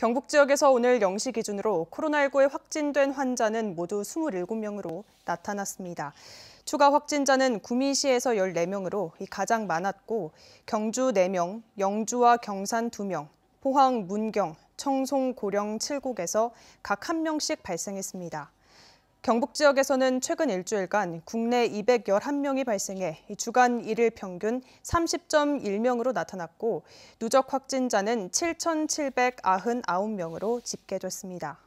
경북 지역에서 오늘 0시 기준으로 코로나19에 확진된 환자는 모두 27명으로 나타났습니다. 추가 확진자는 구미시에서 14명으로 가장 많았고, 경주 4명, 영주와 경산 2명, 포항, 문경, 청송, 고령 7곳에서 각 1명씩 발생했습니다. 경북 지역에서는 최근 일주일간 국내 211명이 발생해 주간 1일 평균 30.1명으로 나타났고, 누적 확진자는 7,799명으로 집계됐습니다.